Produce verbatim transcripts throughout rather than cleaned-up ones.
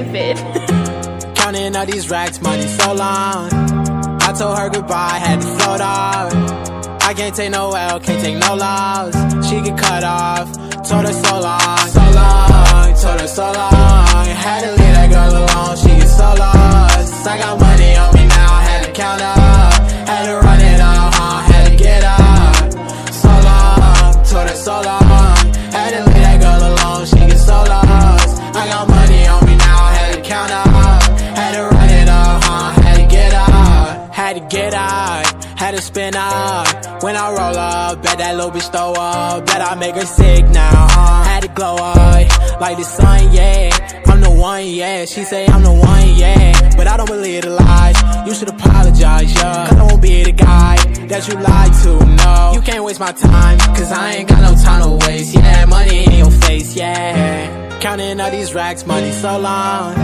stupid. Counting all these racks, money so long. I told her goodbye, had to float off. I can't take no L, can't take no loss. She get cut off, told her so long. So long, told her so long. Had to leave that girl alone, she get so lost. I got money on me now, had to count up. Had to run it all, huh? Had to get up. So long, told her so long. Had to leave that girl alone, she get so lost. I got money on me now, had to count up. Had to run it all, huh? Had to get up. Had to get up. Had to spin up. When I roll up, bet that little bitch throw up. Bet I make her sick now, uh. Had to glow up, like the sun, yeah. I'm the one, yeah. She say I'm the one, yeah. But I don't believe the lies. You should apologize, yeah. Cause I won't be the guy that you lied to, no. You can't waste my time, cause I ain't got no time to waste. Yeah, money in your face, yeah. Counting all these racks, money so long.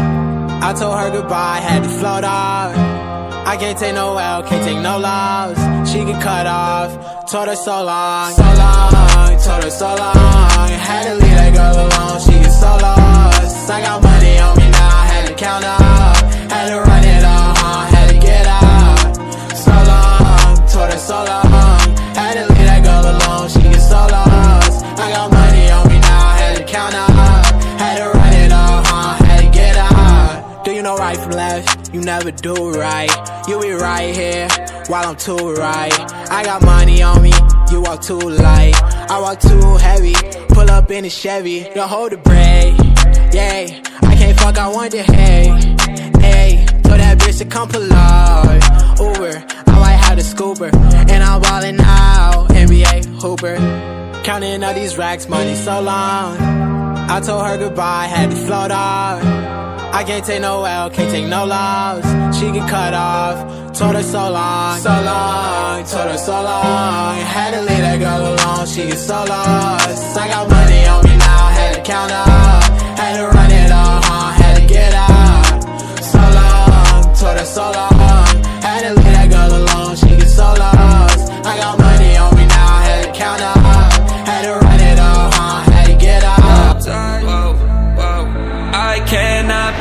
I told her goodbye, had to float off. I can't take no L, can't take no loss. She get cut off, told her so long. So long, told her so long. Had to leave that girl alone, she get so lost. I got money on me now, had to count up. Had to run it all, huh? Had to get up. So long, told her so long. Had to leave that girl alone, she get so lost. I got money on me now, had to count up. Had to run it all, huh? Had to get up. Do you know right from left? You never do right. You be right here, while I'm too right. I got money on me, you walk too light. I walk too heavy, pull up in a Chevy. Don't hold the brake, yeah. I can't fuck, I want to, hey, hey. Told that bitch to come pull up, Uber. I might have the scooper, and I'm ballin' out, N B A hooper. Counting all these racks, money so long. I told her goodbye, had to float off. I can't take no L, can't take no loss. She get cut off, told her so long. So long, told her so long. Had to leave that girl alone, she get so lost. I got money on me now, had to count up. Had to run it all, huh? Had to get up. So long, told her so long. Had to leave that girl alone, she get so lost. I got money on me now, had to count up. Had to run it all, huh? Had to get up. Whoa, whoa, I cannot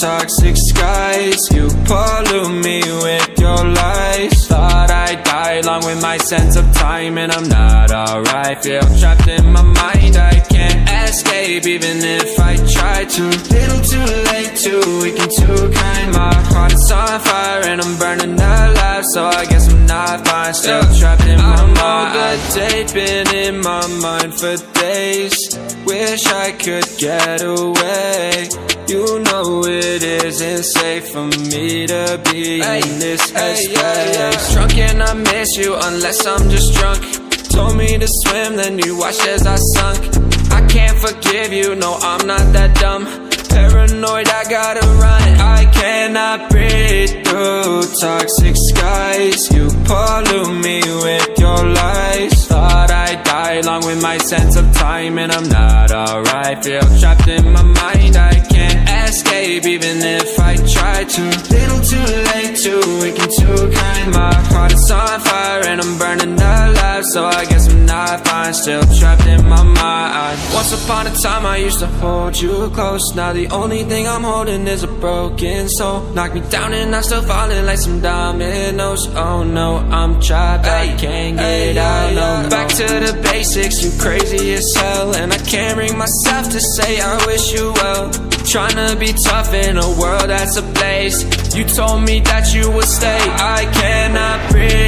toxic skies, you pollute me with your lies. Thought I'd die along with my sense of time, and I'm not alright. Feel trapped in my mind, I can't escape even if I try to. Little too late, too weak and too kind. My heart is on fire and I'm burning alive, so I guess I'm not fine. Still trapped in my mind. I'm overtaken, in my mind for days. Wish I could get away. You know it isn't safe for me to be hey, in this hey, space yeah, yeah. Drunk and I miss you unless I'm just drunk. Told me to swim then you watched as I sunk. I can't forgive you, no I'm not that dumb. Paranoid, I gotta run. I cannot breathe through toxic skies. You pollute me with your lies. Thought I'd die along with my sense of time, and I'm not alright. Feel trapped in my mind, I can't escape even if I try to. Little too late, too weak and too kind. My heart is on fire and I'm burning alive, so I guess I'm not fine. Still trapped in my mind. Once upon a time I used to hold you close. Now the only thing I'm holding is a broken soul. Knock me down and I'm still falling like some dominoes. Oh no, I'm trapped, I can't get out, no. Back to the basics, you crazy as hell. And I can't bring myself to say I wish you well. Tryna be tough in a world that's a place. You told me that you would stay. I cannot breathe